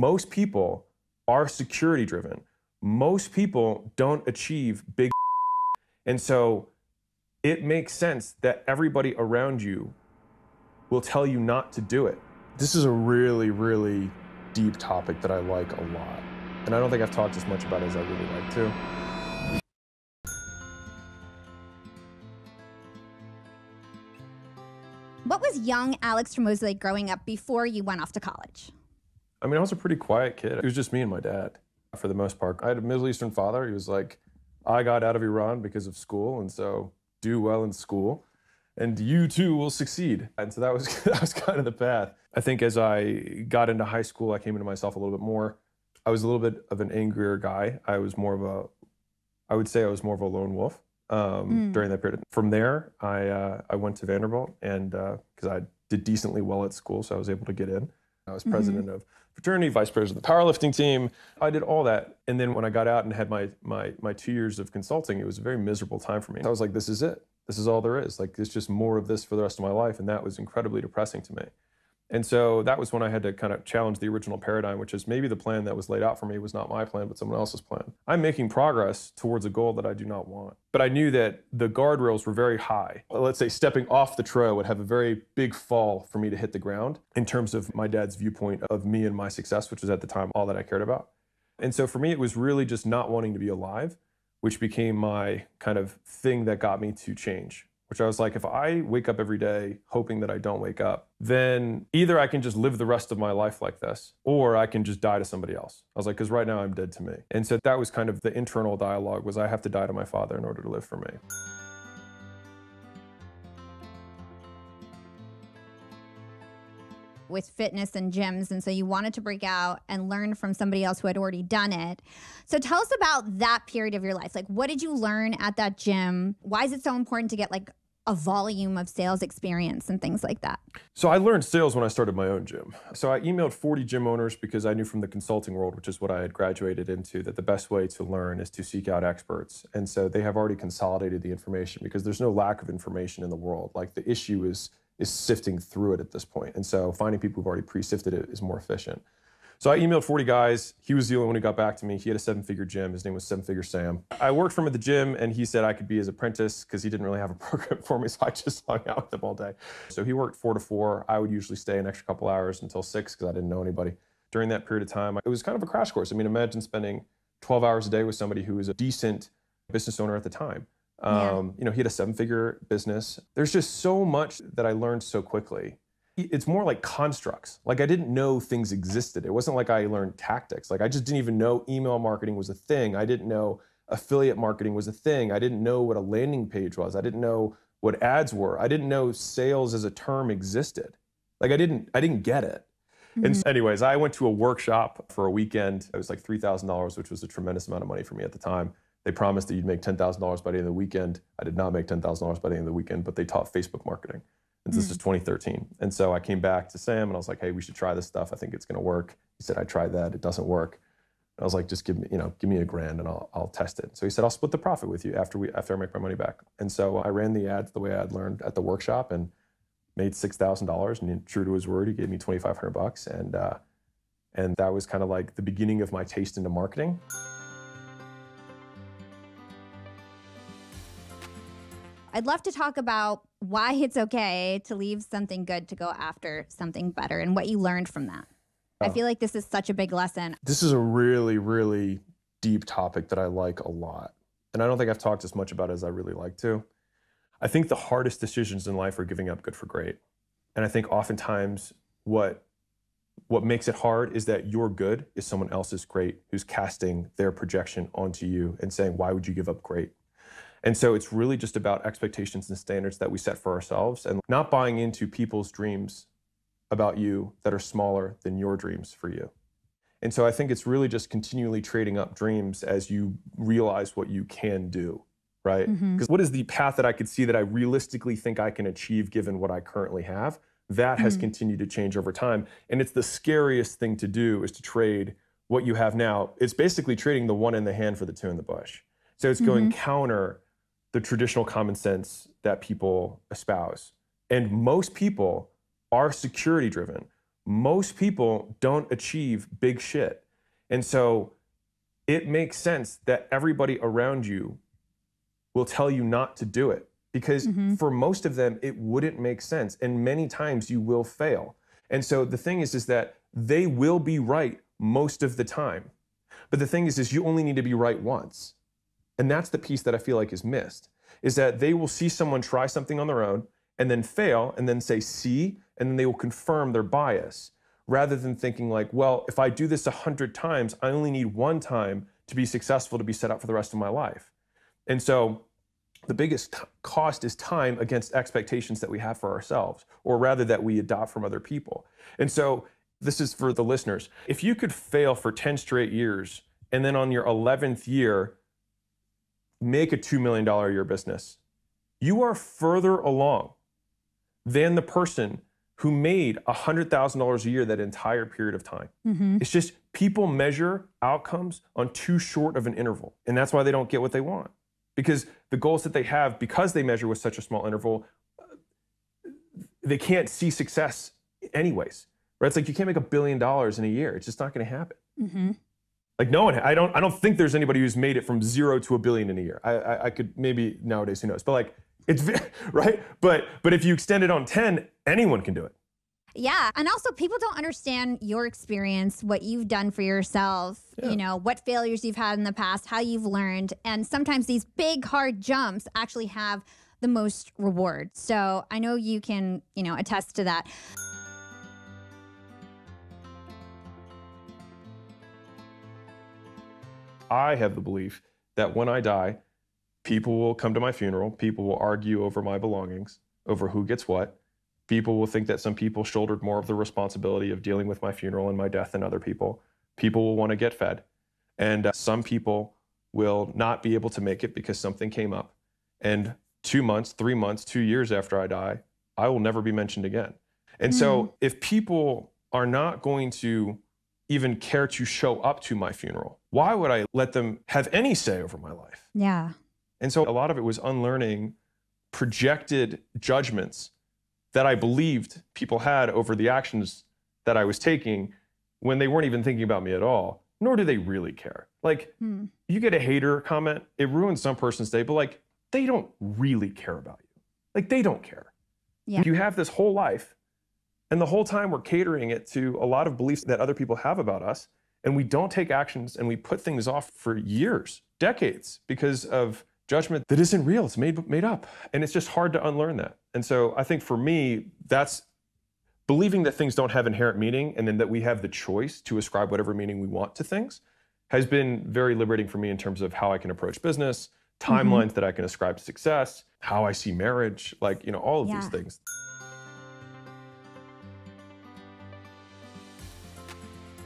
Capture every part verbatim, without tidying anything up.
most people are security driven. Most people don't achieve big. And so it makes sense that everybody around you will tell you not to do it. This is a really, really deep topic that I like a lot. And I don't think I've talked as much about it as I really like to. What was young Alex Tremosa like growing up before you went off to college? I mean, I was a pretty quiet kid. It was just me and my dad for the most part. I had a Middle Eastern father. He was like, I got out of Iran because of school, and so do well in school, and you too will succeed. And so that was, that was kind of the path. I think as I got into high school, I came into myself a little bit more. I was a little bit of an angrier guy. I was more of a, I would say I was more of a lone wolf um, mm. during that period. From there, I uh, I went to Vanderbilt, and because uh, I did decently well at school, so I was able to get in. I was president mm-hmm. of fraternity, vice president of the powerlifting team. I did all that. And then when I got out and had my, my, my two years of consulting, it was a very miserable time for me. I was like, this is it. This is all there is. Like, it's just more of this for the rest of my life. And that was incredibly depressing to me. And so that was when I had to kind of challenge the original paradigm, which is maybe the plan that was laid out for me was not my plan, but someone else's plan. I'm making progress towards a goal that I do not want. But I knew that the guardrails were very high. Let's say stepping off the trail would have a very big fall for me to hit the ground in terms of my dad's viewpoint of me and my success, which was at the time all that I cared about. And so for me, it was really just not wanting to be alive, which became my kind of thing that got me to change. Which I was like, if I wake up every day hoping that I don't wake up, then either I can just live the rest of my life like this, or I can just die to somebody else. I was like, because right now I'm dead to me. And so that was kind of the internal dialogue, was I have to die to my father in order to live for me. With fitness and gyms, and so you wanted to break out and learn from somebody else who had already done it. So tell us about that period of your life. Like, what did you learn at that gym? Why is it so important to get like a volume of sales experience and things like that? So I learned sales when I started my own gym. So I emailed forty gym owners because I knew from the consulting world, which is what I had graduated into, that the best way to learn is to seek out experts. And so they have already consolidated the information because there's no lack of information in the world. Like, the issue is is sifting through it at this point. And so finding people who've already pre-sifted it is more efficient. So I emailed forty guys. He was the only one who got back to me. He had a seven-figure gym. His name was Seven Figure Sam. I worked for him at the gym, and he said I could be his apprentice because he didn't really have a program for me, so I just hung out with him all day. So he worked four to four. I would usually stay an extra couple hours until six because I didn't know anybody. During that period of time, it was kind of a crash course. I mean, imagine spending twelve hours a day with somebody who was a decent business owner at the time. Yeah. Um, you know, he had a seven-figure business. There's just so much that I learned so quickly. It's more like constructs. Like, I didn't know things existed. It wasn't like I learned tactics. Like, I just didn't even know email marketing was a thing. I didn't know affiliate marketing was a thing. I didn't know what a landing page was. I didn't know what ads were. I didn't know sales as a term existed. Like, I didn't, I didn't get it. Mm-hmm. And so anyways, I went to a workshop for a weekend. It was like three thousand dollars, which was a tremendous amount of money for me at the time. They promised that you'd make ten thousand dollars by the end of the weekend. I did not make ten thousand dollars by the end of the weekend, but they taught Facebook marketing. And this mm. is twenty thirteen. And so I came back to Sam and I was like, hey, we should try this stuff. I think it's gonna work. He said, I tried that, it doesn't work. And I was like, just give me, you know, give me a grand and I'll, I'll test it. So he said, I'll split the profit with you after we, after I make my money back. And so I ran the ads the way I'd learned at the workshop and made six thousand dollars. And true to his word, he gave me twenty-five hundred bucks. And, uh, and that was kind of like the beginning of my taste into marketing. I'd love to talk about why it's okay to leave something good to go after something better and what you learned from that. Oh. I feel like this is such a big lesson. This is a really, really deep topic that I like a lot. And I don't think I've talked as much about it as I really like to. I think the hardest decisions in life are giving up good for great. And I think oftentimes what, what makes it hard is that your good is someone else's great who's casting their projection onto you and saying, why would you give up great? And so it's really just about expectations and standards that we set for ourselves and not buying into people's dreams about you that are smaller than your dreams for you. And so I think it's really just continually trading up dreams as you realize what you can do, right? Mm-hmm. Because what is the path that I could see that I realistically think I can achieve given what I currently have? That has mm-hmm. continued to change over time. And it's the scariest thing to do is to trade what you have now. It's basically trading the one in the hand for the two in the bush. So it's going mm-hmm. counter the traditional common sense that people espouse. And most people are security driven. most people don't achieve big shit. And so it makes sense that everybody around you will tell you not to do it, because mm-hmm. for most of them, it wouldn't make sense. And many times you will fail. And so the thing is, is that they will be right most of the time. But the thing is, is you only need to be right once. And that's the piece that I feel like is missed, is that they will see someone try something on their own and then fail and then say, see, and then they will confirm their bias, rather than thinking like, well, if I do this a hundred times, I only need one time to be successful, to be set up for the rest of my life. And so the biggest cost is time against expectations that we have for ourselves, or rather that we adopt from other people. And so this is for the listeners. If you could fail for ten straight years and then on your eleventh year, make a two million dollars a year business, you are further along than the person who made one hundred thousand dollars a year that entire period of time. Mm-hmm. It's just people measure outcomes on too short of an interval. And that's why they don't get what they want. Because the goals that they have, because they measure with such a small interval, they can't see success anyways, right? It's like you can't make a billion dollars in a year. It's just not going to happen. Mm-hmm. Like no one, I don't, I don't think there's anybody who's made it from zero to a billion in a year. I, I, I could maybe nowadays, who knows? But like, it's right. But, but if you extend it on ten, anyone can do it. Yeah. And also people don't understand your experience, what you've done for yourself, yeah. you know, what failures you've had in the past, how you've learned. And sometimes these big, hard jumps actually have the most reward. So I know you can, you know, attest to that. I have the belief that when I die, people will come to my funeral. People will argue over my belongings, over who gets what. People will think that some people shouldered more of the responsibility of dealing with my funeral and my death than other people. People will want to get fed. And uh, some people will not be able to make it because something came up. And two months, three months, two years after I die, I will never be mentioned again. And mm. so if people are not going to even care to show up to my funeral, why would I let them have any say over my life? Yeah. And so a lot of it was unlearning projected judgments that I believed people had over the actions that I was taking when they weren't even thinking about me at all, nor do they really care. Like, hmm. you get a hater comment, it ruins some person's day, but like, they don't really care about you. Like, they don't care. Yeah. You have this whole life, and the whole time we're catering it to a lot of beliefs that other people have about us, and we don't take actions, and we put things off for years, decades, because of judgment that isn't real, it's made, made up. And it's just hard to unlearn that. And so I think for me, that's believing that things don't have inherent meaning and then that we have the choice to ascribe whatever meaning we want to things has been very liberating for me in terms of how I can approach business, timelines mm-hmm. that I can ascribe to success, how I see marriage, like, you know, all of yeah. these things.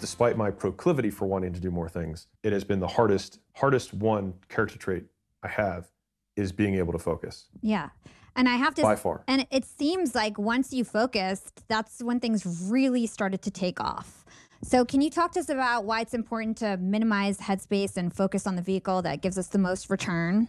Despite my proclivity for wanting to do more things, it has been the hardest, hardest one character trait I have is being able to focus. Yeah. And I have to, by far. And it seems like once you focused, that's when things really started to take off. So can you talk to us about why it's important to minimize headspace and focus on the vehicle that gives us the most return?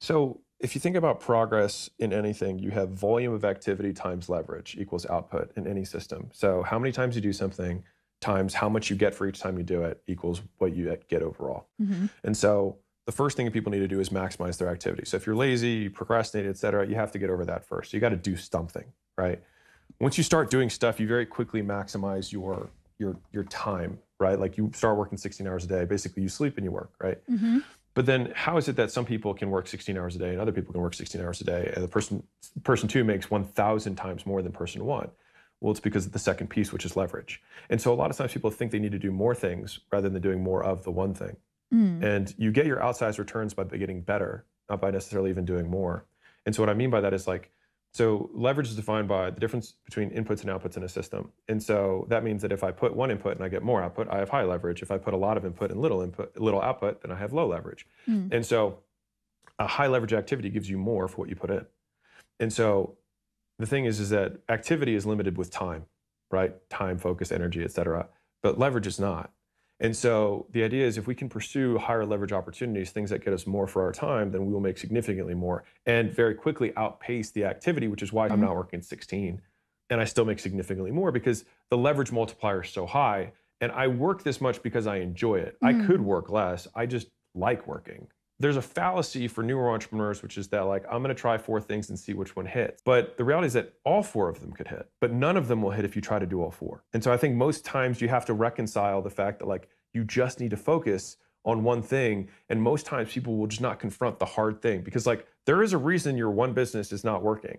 So if you think about progress in anything, you have volume of activity times leverage equals output in any system. So how many times you do something times how much you get for each time you do it equals what you get overall. Mm-hmm. And so the first thing that people need to do is maximize their activity. So if you're lazy, you procrastinate, et cetera, you have to get over that first. You got to do something, right? Once you start doing stuff, you very quickly maximize your, your, your time, right? Like you start working sixteen hours a day, basically you sleep and you work, right? Mm-hmm. But then how is it that some people can work sixteen hours a day and other people can work sixteen hours a day and the person, person two makes one thousand times more than person one? Well, it's because of the second piece, which is leverage. And so a lot of times people think they need to do more things rather than doing more of the one thing. And you get your outsized returns by getting better, not by necessarily even doing more. And so what I mean by that is like, so leverage is defined by the difference between inputs and outputs in a system. And so that means that if I put one input and I get more output, I have high leverage. If I put a lot of input and little input, little output, then I have low leverage. Mm. And so a high leverage activity gives you more for what you put in. And so the thing is, is that activity is limited with time, right? Time, focus, energy, et cetera. But leverage is not. And so the idea is if we can pursue higher leverage opportunities, things that get us more for our time, then we will make significantly more and very quickly outpace the activity, which is why mm-hmm. I'm not working sixteen. and I still make significantly more because the leverage multiplier is so high. And I work this much because I enjoy it. Mm. I could work less. I just like working. There's a fallacy for newer entrepreneurs, which is that like, I'm gonna try four things and see which one hits. But the reality is that all four of them could hit, but none of them will hit if you try to do all four. And so I think most times you have to reconcile the fact that like, you just need to focus on one thing. And most times people will just not confront the hard thing because like, there is a reason your one business is not working.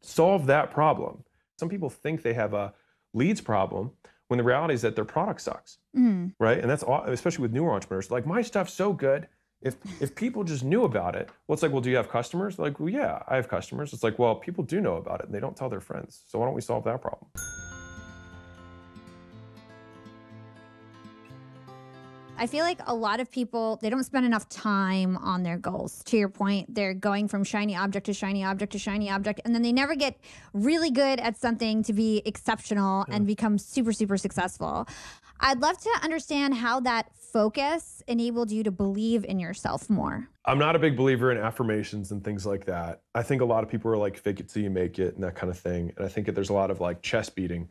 Solve that problem. Some people think they have a leads problem when the reality is that their product sucks, mm. right? And that's all, especially with newer entrepreneurs. Like, my stuff's so good. If if people just knew about it, well, it's like, well, do you have customers? Like, well, yeah, I have customers. It's like, well, people do know about it and they don't tell their friends. So why don't we solve that problem? I feel like a lot of people, they don't spend enough time on their goals. To your point, they're going from shiny object to shiny object to shiny object, and then they never get really good at something to be exceptional yeah. and become super, super successful. I'd love to understand how that focus enabled you to believe in yourself more. I'm not a big believer in affirmations and things like that. I think a lot of people are like, fake it till you make it and that kind of thing. And I think that there's a lot of like chest beating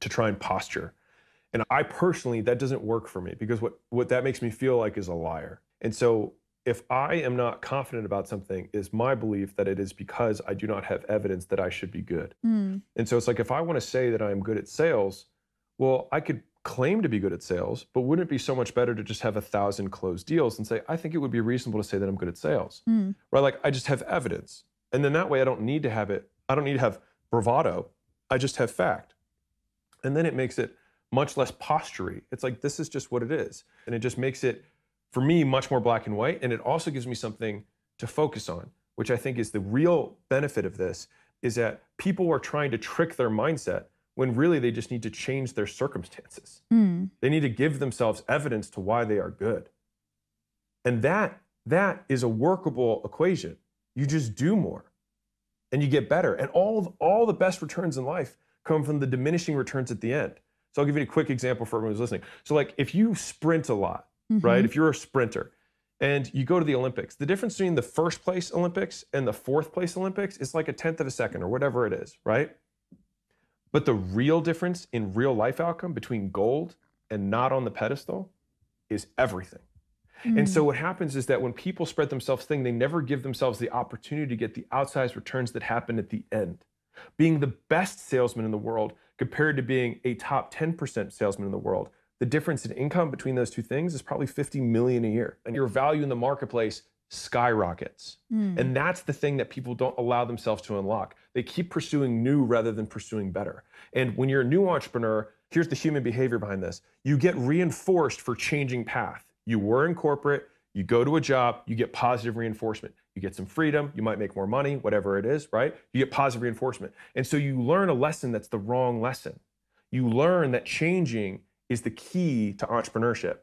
to try and posture. And I personally, that doesn't work for me because what, what that makes me feel like is a liar. And so if I am not confident about something, is my belief that it is because I do not have evidence that I should be good. Mm. And so it's like, if I want to say that I am good at sales, well, I could claim to be good at sales, but wouldn't it be so much better to just have a thousand closed deals and say, I think it would be reasonable to say that I'm good at sales, mm. right? Like, I just have evidence. And then that way I don't need to have it. I don't need to have bravado. I just have fact. And then it makes it much less postury. It's like, this is just what it is. And it just makes it, for me, much more black and white. And it also gives me something to focus on, which I think is the real benefit of this, is that people are trying to trick their mindset when really they just need to change their circumstances. Mm. They need to give themselves evidence to why they are good. And that, that is a workable equation. You just do more and you get better. And all, of, all the best returns in life come from the diminishing returns at the end. So I'll give you a quick example for everyone who's listening. So like, if you sprint a lot, mm-hmm. right? If you're a sprinter and you go to the Olympics, the difference between the first place Olympics and the fourth place Olympics is like a tenth of a second or whatever it is, right? But the real difference in real life outcome between gold and not on the pedestal is everything. Mm. And so what happens is that when people spread themselves thin, they never give themselves the opportunity to get the outsized returns that happen at the end. Being the best salesman in the world compared to being a top ten percent salesman in the world, the difference in income between those two things is probably fifty million a year. And your value in the marketplace skyrockets. Mm. And that's the thing that people don't allow themselves to unlock. They keep pursuing new rather than pursuing better. And when you're a new entrepreneur, here's the human behavior behind this. You get reinforced for changing path. You were in corporate, you go to a job, you get positive reinforcement. You get some freedom, you might make more money, whatever it is, right? You get positive reinforcement. And so you learn a lesson that's the wrong lesson. You learn that changing is the key to entrepreneurship,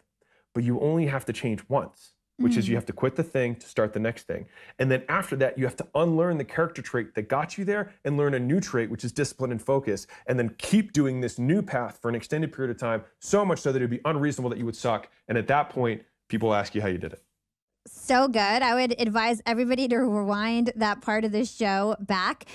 but you only have to change once, which mm. is you have to quit the thing to start the next thing. And then after that, you have to unlearn the character trait that got you there and learn a new trait, which is discipline and focus, and then keep doing this new path for an extended period of time, so much so that it'd be unreasonable that you would suck. And at that point, people ask you how you did it. So good. I would advise everybody to rewind that part of this show back.